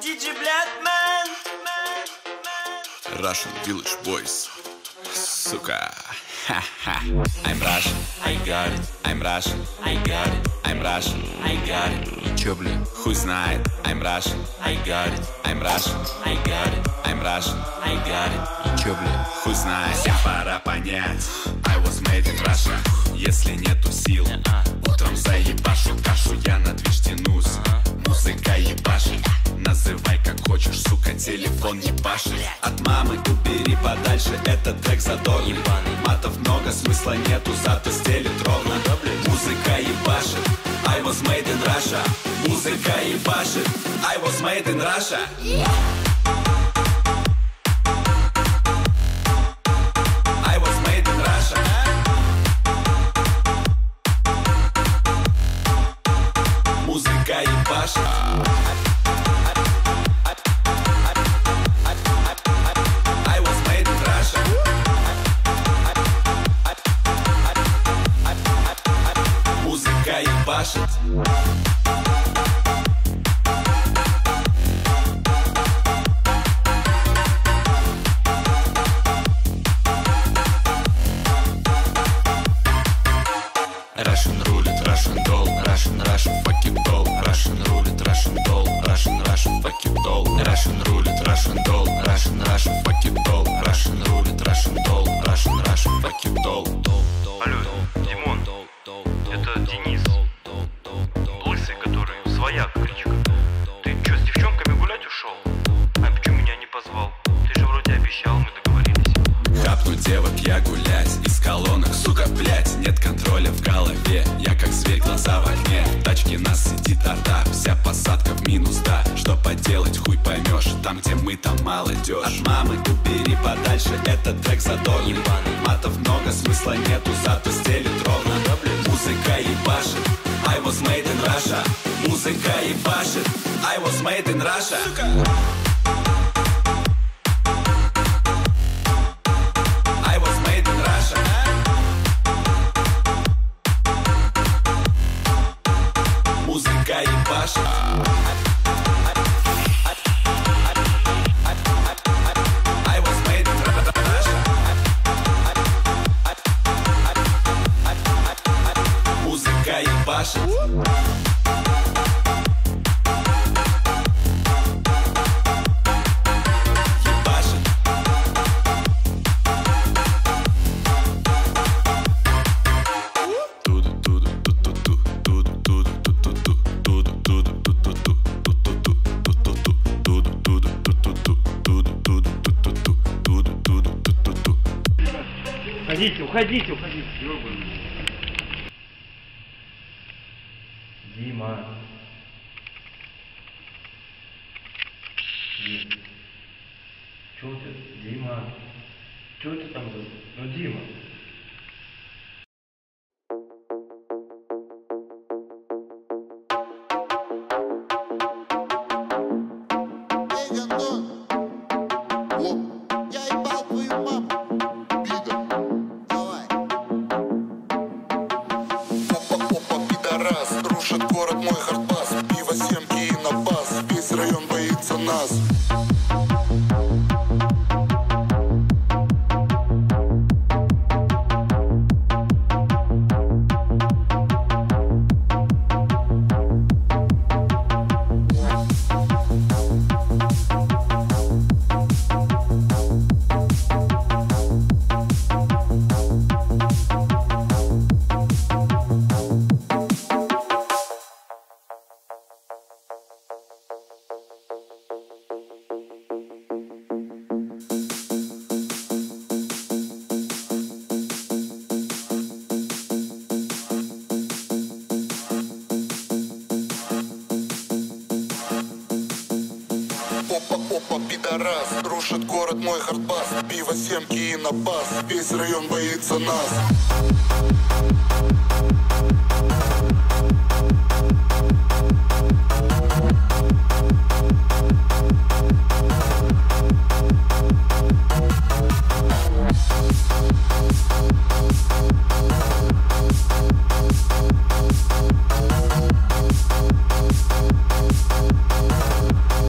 DJ Blackman, Russian Village Boys, suka. I'm Russian, I got it. I'm Russian, I got it. I'm Russian, I got it. И чё, блин, хуй знает. I'm Russian, I got it. I'm Russian, I got it. I'm Russian, I got it. И чё, блин, хуй знает. Вся пора понять. I was made in Russia. Если нету сил, утром заебашу кашу, я на движ тянусь. Музыка ебашит, называй как хочешь, сука, телефон ебашит. От мамы убери подальше, этот трек задорный. Матов много, смысла нету, зато стелит ровно. Музыка ебашит, I was made in Russia. Музыка ебашит, I was made in Russia. Музыка ебашит. I was made in Russia. Музыка ебашит. Russian рулит, Russian doll, Russian, Russian fucking doll. Russian рулит, Russian doll, Russian, Russian fucking doll. Russian рулит, Russian doll, Russian, Russian fucking doll. Russian рулит, Russian doll, Russian, Russian fucking doll. Алло, Димон, это Денис, лысый, который своя кличка. Ты чё, с девчонками гулять ушёл? А почему меня не позвал? Ты же вроде обещал, мы договорились. Хапну девок я гулять, из колонок, сука, блять, нет контроля в голове. Я как зверь, глаза в огне. Тачки нас сидит орда, вся посадка в минус, да. Что поделать, хуй поймешь. Там, где мы, там молодежь. От мамы убери подальше, этот трек задорный. Матов много, смысла нету, зато стелит ровно. Музыка ебашит, I was made in Russia. Музыка ебашит, I was made in Russia. Музыка ебашит. I was made in Russia. Музыка ебашит. Уходите, уходите, уходите. Дима. Дима. Чего ты, Дима? Чего ты там? Ну, Дима. Рушит город мой хардбас, пиво, семки и напас, весь район боится нас. Опа, пидорас, рушит город мой хардбас, пиво, семки и напас, весь район боится нас.